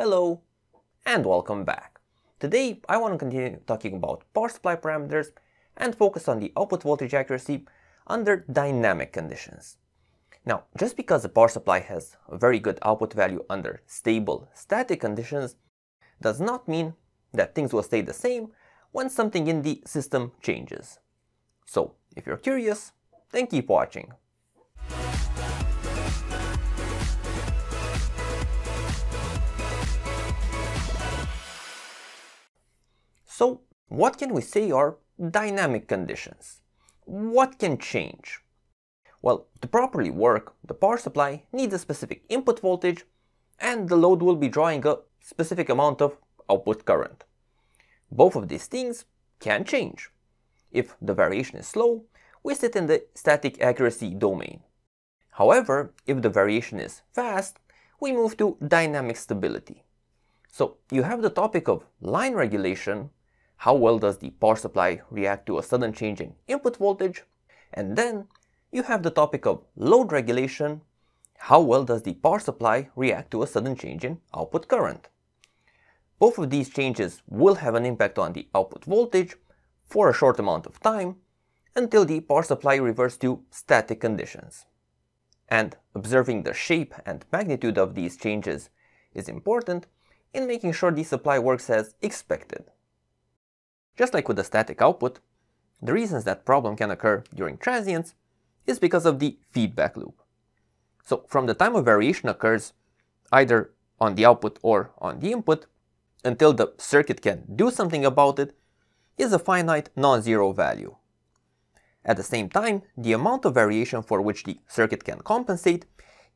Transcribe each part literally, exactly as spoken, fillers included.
Hello and welcome back. Today I want to continue talking about power supply parameters and focus on the output voltage accuracy under dynamic conditions. Now, just because the power supply has a very good output value under stable static conditions does not mean that things will stay the same when something in the system changes. So if you're curious, then keep watching. So, what can we say are dynamic conditions? What can change? Well, to properly work, the power supply needs a specific input voltage and the load will be drawing a specific amount of output current. Both of these things can change. If the variation is slow, we sit in the static accuracy domain. However, if the variation is fast, we move to dynamic stability. So, you have the topic of line regulation. How well does the power supply react to a sudden change in input voltage? And then you have the topic of load regulation. How well does the power supply react to a sudden change in output current? Both of these changes will have an impact on the output voltage for a short amount of time until the power supply reverts to static conditions. And observing the shape and magnitude of these changes is important in making sure the supply works as expected. Just like with the static output, the reasons that problem can occur during transients is because of the feedback loop. So from the time a variation occurs, either on the output or on the input, until the circuit can do something about it, is a finite non-zero value. At the same time, the amount of variation for which the circuit can compensate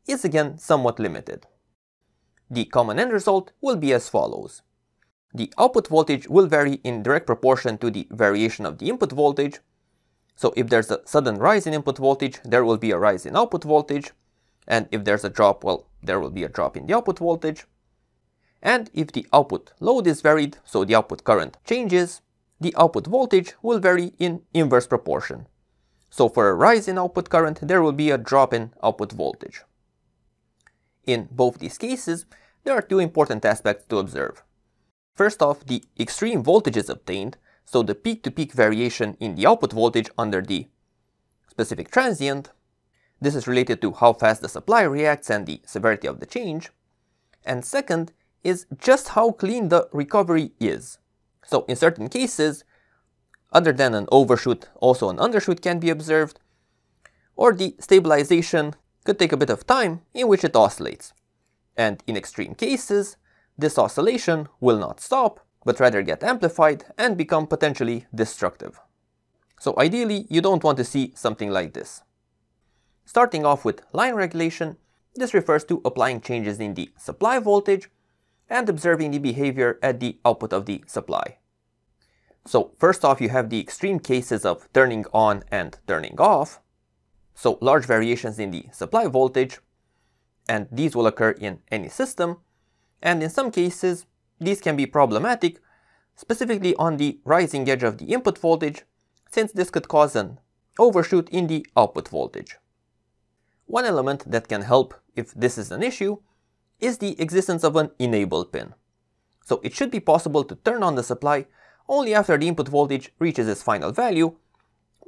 is again somewhat limited. The common end result will be as follows. The output voltage will vary in direct proportion to the variation of the input voltage. So if there's a sudden rise in input voltage, there will be a rise in output voltage. And if there's a drop, well, there will be a drop in the output voltage. And if the output load is varied, so the output current changes, the output voltage will vary in inverse proportion. So for a rise in output current, there will be a drop in output voltage. In both these cases, there are two important aspects to observe. First off, the extreme voltage is obtained, so the peak-to-peak variation in the output voltage under the specific transient. This is related to how fast the supply reacts and the severity of the change. And second is just how clean the recovery is. So in certain cases, other than an overshoot, also an undershoot can be observed, or the stabilization could take a bit of time in which it oscillates. And in extreme cases, this oscillation will not stop, but rather get amplified and become potentially destructive. So ideally, you don't want to see something like this. Starting off with line regulation, this refers to applying changes in the supply voltage and observing the behavior at the output of the supply. So first off, you have the extreme cases of turning on and turning off. So large variations in the supply voltage, and these will occur in any system, and in some cases these can be problematic, specifically on the rising edge of the input voltage, since this could cause an overshoot in the output voltage. One element that can help if this is an issue is the existence of an enable pin. So it should be possible to turn on the supply only after the input voltage reaches its final value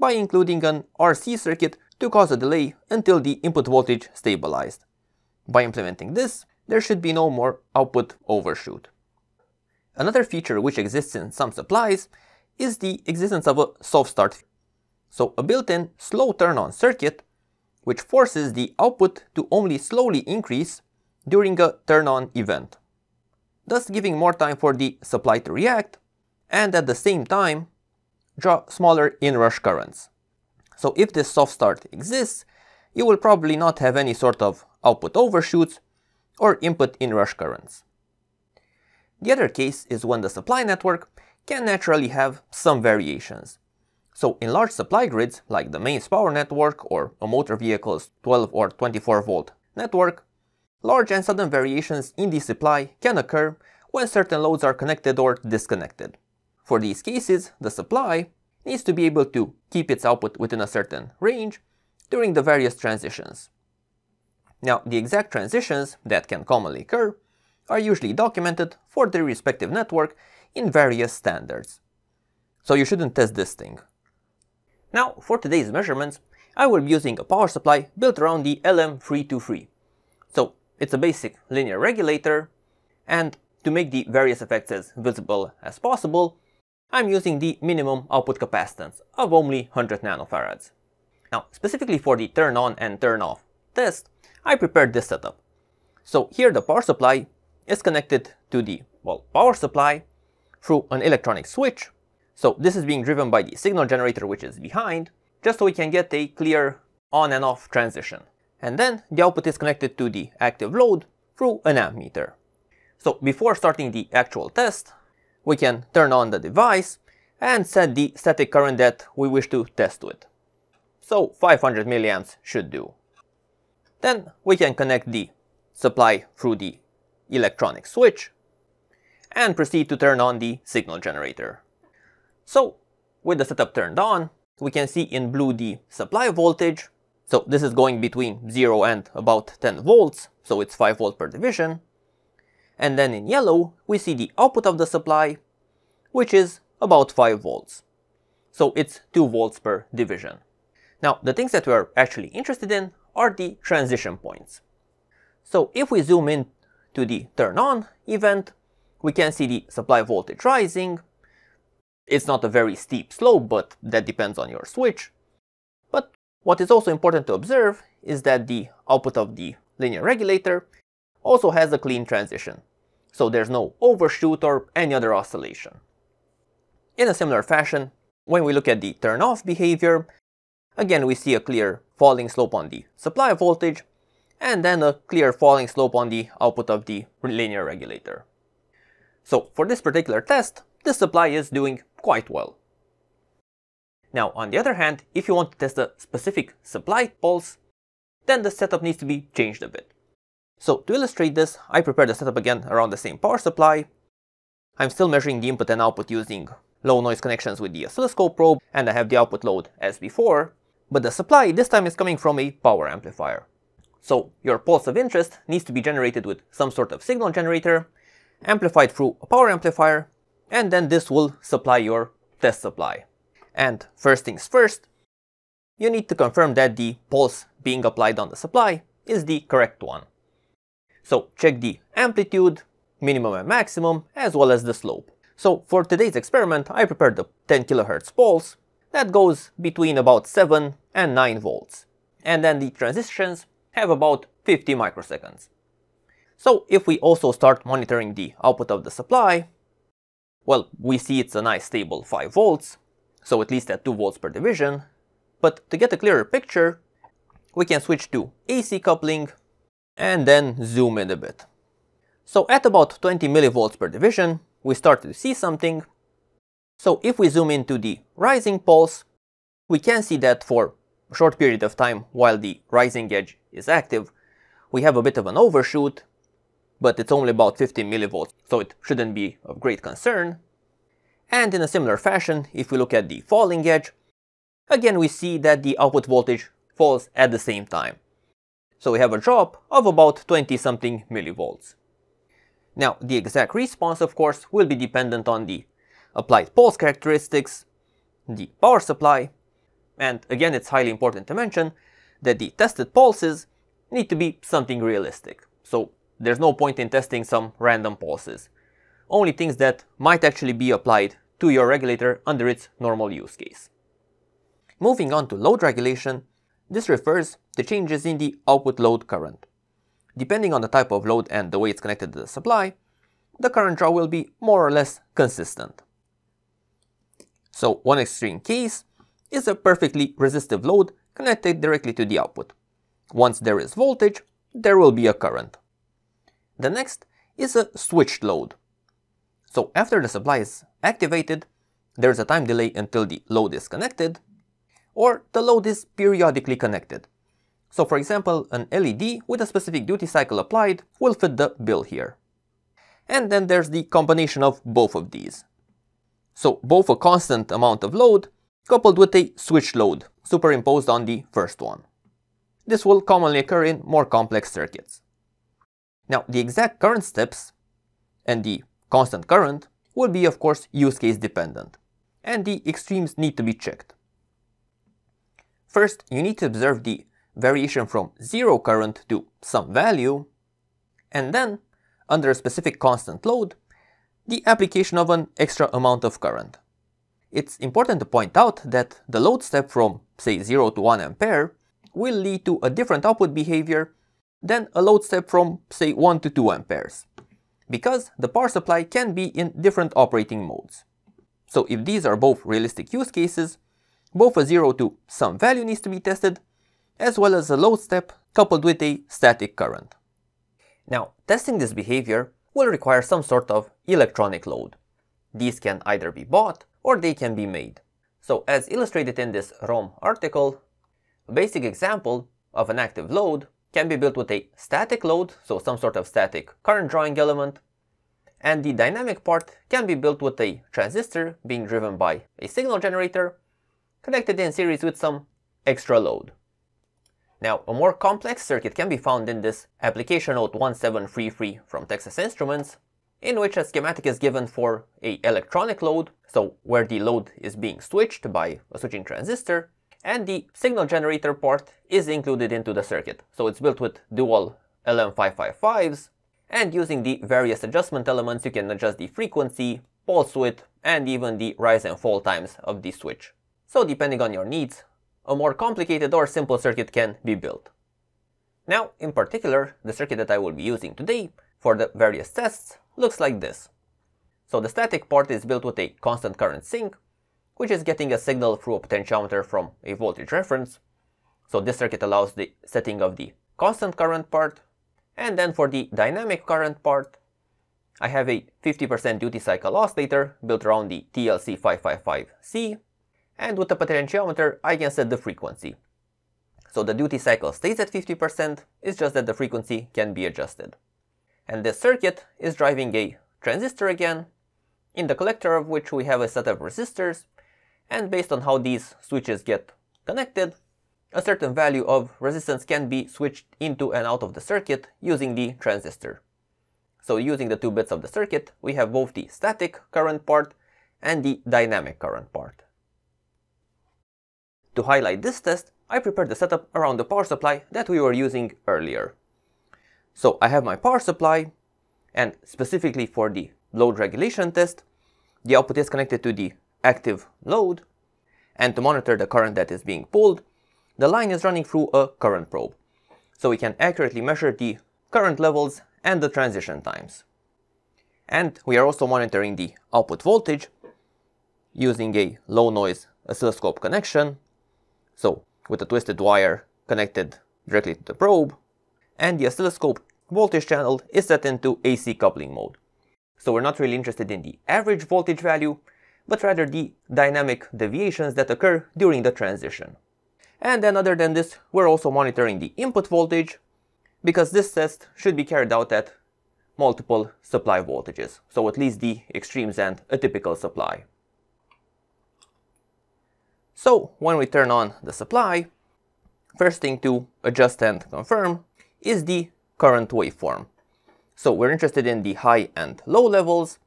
by including an R C circuit to cause a delay until the input voltage stabilized. By implementing this, there should be no more output overshoot. Another feature which exists in some supplies is the existence of a soft start, so a built-in slow turn-on circuit which forces the output to only slowly increase during a turn-on event, thus giving more time for the supply to react and at the same time draw smaller inrush currents. So if this soft start exists, you will probably not have any sort of output overshoots or input inrush currents. The other case is when the supply network can naturally have some variations. So in large supply grids like the mains power network or a motor vehicle's twelve or twenty-four volt network, large and sudden variations in the supply can occur when certain loads are connected or disconnected. For these cases, the supply needs to be able to keep its output within a certain range during the various transitions. Now, the exact transitions that can commonly occur are usually documented for their respective network in various standards. So you shouldn't test this thing. Now, for today's measurements, I will be using a power supply built around the L M three two three. So it's a basic linear regulator, and to make the various effects as visible as possible, I'm using the minimum output capacitance of only one hundred nanofarads. Now, specifically for the turn on and turn off test, I prepared this setup. So here the power supply is connected to the well, power supply through an electronic switch. So this is being driven by the signal generator, which is behind, just so we can get a clear on and off transition. And then the output is connected to the active load through an ammeter. So before starting the actual test, we can turn on the device and set the static current that we wish to test with. So five hundred milliamps should do. Then we can connect the supply through the electronic switch and proceed to turn on the signal generator. So with the setup turned on, we can see in blue the supply voltage. So this is going between zero and about ten volts, so it's five volts per division. And then in yellow, we see the output of the supply, which is about five volts. So it's two volts per division. Now, the things that we're actually interested in are the transition points. So if we zoom in to the turn on event, we can see the supply voltage rising. It's not a very steep slope, but that depends on your switch. But what is also important to observe is that the output of the linear regulator also has a clean transition, so there's no overshoot or any other oscillation. In a similar fashion, when we look at the turn off behavior, again we see a clear falling slope on the supply voltage, and then a clear falling slope on the output of the linear regulator. So for this particular test, this supply is doing quite well. Now, on the other hand, if you want to test a specific supply pulse, then the setup needs to be changed a bit. So to illustrate this, I prepared the setup again around the same power supply. I'm still measuring the input and output using low noise connections with the oscilloscope probe, and I have the output load as before, but the supply this time is coming from a power amplifier. So your pulse of interest needs to be generated with some sort of signal generator, amplified through a power amplifier, and then this will supply your test supply. And first things first, you need to confirm that the pulse being applied on the supply is the correct one. So check the amplitude, minimum and maximum, as well as the slope. So for today's experiment, I prepared the ten kilohertz pulse that goes between about seven and nine volts. And then the transitions have about fifty microseconds. So if we also start monitoring the output of the supply, well, we see it's a nice stable five volts, so at least at two volts per division. But to get a clearer picture, we can switch to A C coupling and then zoom in a bit. So at about twenty millivolts per division, we start to see something. So if we zoom into the rising pulse, we can see that for a short period of time while the rising edge is active, we have a bit of an overshoot, but it's only about fifty millivolts, so it shouldn't be of great concern. And in a similar fashion, if we look at the falling edge, again we see that the output voltage falls at the same time. So we have a drop of about twenty something millivolts. Now, the exact response, of course, will be dependent on the applied pulse characteristics, the power supply, and again, it's highly important to mention that the tested pulses need to be something realistic. So there's no point in testing some random pulses. Only things that might actually be applied to your regulator under its normal use case. Moving on to load regulation, this refers to changes in the output load current. Depending on the type of load and the way it's connected to the supply, the current draw will be more or less consistent. So one extreme case is a perfectly resistive load connected directly to the output. Once there is voltage, there will be a current. The next is a switched load. So after the supply is activated, there is a time delay until the load is connected, or the load is periodically connected. So for example, an L E D with a specific duty cycle applied will fit the bill here. And then there's the combination of both of these. So both a constant amount of load coupled with a switched load superimposed on the first one. This will commonly occur in more complex circuits. Now, the exact current steps and the constant current will be, of course, use case dependent, and the extremes need to be checked. First, you need to observe the variation from zero current to some value, and then, under a specific constant load, the application of an extra amount of current. It's important to point out that the load step from, say, zero to one ampere will lead to a different output behavior than a load step from, say, one to two amperes, because the power supply can be in different operating modes. So if these are both realistic use cases, both a zero to some value needs to be tested, as well as a load step coupled with a static current. Now, testing this behavior will require some sort of electronic load. These can either be bought or they can be made. So as illustrated in this rohm article, a basic example of an active load can be built with a static load, so some sort of static current drawing element, and the dynamic part can be built with a transistor being driven by a signal generator connected in series with some extra load. Now, a more complex circuit can be found in this application note one seven three three from Texas Instruments, in which a schematic is given for an electronic load, so where the load is being switched by a switching transistor, and the signal generator part is included into the circuit. So it's built with dual L M five five fives, and using the various adjustment elements you can adjust the frequency, pulse width, and even the rise and fall times of the switch. So depending on your needs, a more complicated or simple circuit can be built. Now, in particular, the circuit that I will be using today for the various tests looks like this. So the static part is built with a constant current sink, which is getting a signal through a potentiometer from a voltage reference. So this circuit allows the setting of the constant current part. And then for the dynamic current part, I have a fifty percent duty cycle oscillator built around the T L C five five five C. And with the potentiometer, I can set the frequency. So the duty cycle stays at fifty percent, it's just that the frequency can be adjusted. And this circuit is driving a transistor again, in the collector of which we have a set of resistors, and based on how these switches get connected, a certain value of resistance can be switched into and out of the circuit using the transistor. So using the two bits of the circuit, we have both the static current part and the dynamic current part. To highlight this test, I prepared the setup around the power supply that we were using earlier. So I have my power supply, and specifically for the load regulation test, the output is connected to the active load, and to monitor the current that is being pulled, the line is running through a current probe, so we can accurately measure the current levels and the transition times. And we are also monitoring the output voltage using a low noise oscilloscope connection, so with a twisted wire connected directly to the probe, and the oscilloscope voltage channel is set into A C coupling mode. So we're not really interested in the average voltage value, but rather the dynamic deviations that occur during the transition. And then other than this, we're also monitoring the input voltage, because this test should be carried out at multiple supply voltages, so at least the extremes and atypical supply. So when we turn on the supply, first thing to adjust and confirm is the current waveform. So we're interested in the high and low levels,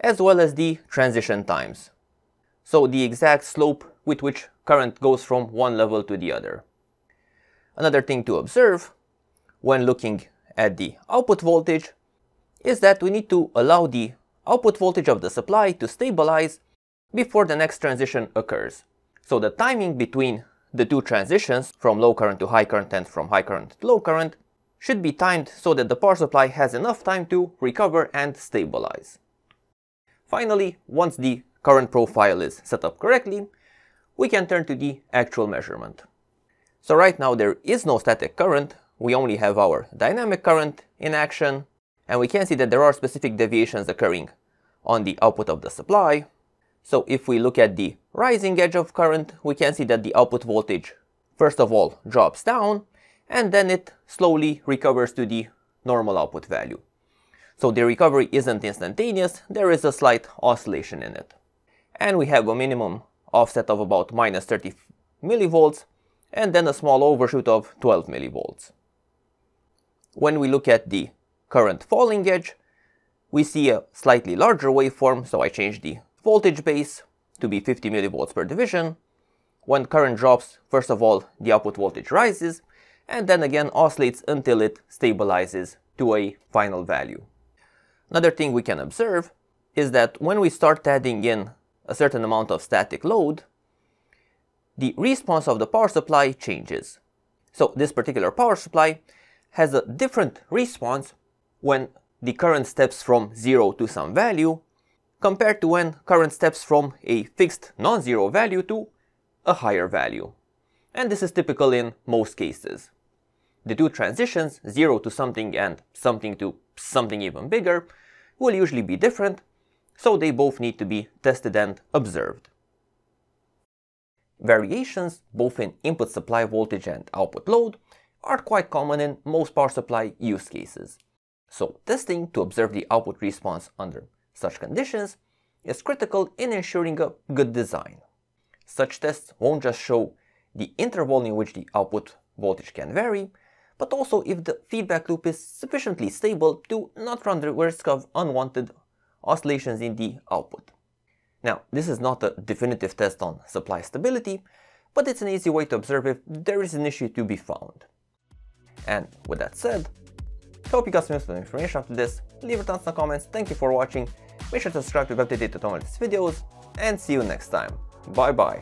as well as the transition times, so the exact slope with which current goes from one level to the other. Another thing to observe when looking at the output voltage is that we need to allow the output voltage of the supply to stabilize before the next transition occurs. So the timing between the two transitions from low current to high current and from high current to low current should be timed so that the power supply has enough time to recover and stabilize. Finally, once the current profile is set up correctly, we can turn to the actual measurement. So right now there is no static current, we only have our dynamic current in action, and we can see that there are specific deviations occurring on the output of the supply. So if we look at the rising edge of current, we can see that the output voltage first of all drops down, and then it slowly recovers to the normal output value. So the recovery isn't instantaneous, there is a slight oscillation in it. And we have a minimum offset of about minus thirty millivolts, and then a small overshoot of twelve millivolts. When we look at the current falling edge, we see a slightly larger waveform, so I change the voltage base to be fifty millivolts per division. When current drops, first of all, the output voltage rises, and then again oscillates until it stabilizes to a final value. Another thing we can observe is that when we start adding in a certain amount of static load, the response of the power supply changes. So this particular power supply has a different response when the current steps from zero to some value, compared to when current steps from a fixed non-zero value to a higher value. And this is typical in most cases. The two transitions, zero to something and something to something even bigger, will usually be different, so they both need to be tested and observed. Variations, both in input supply voltage and output load, are quite common in most power supply use cases. So testing to observe the output response under such conditions is critical in ensuring a good design. Such tests won't just show the interval in which the output voltage can vary, but also if the feedback loop is sufficiently stable to not run the risk of unwanted oscillations in the output. Now, this is not a definitive test on supply stability, but it's an easy way to observe if there is an issue to be found. And with that said, I hope you got some useful information after this. Leave a ton of comments, thank you for watching, make sure to subscribe to be updated on all these videos, and see you next time. Bye bye!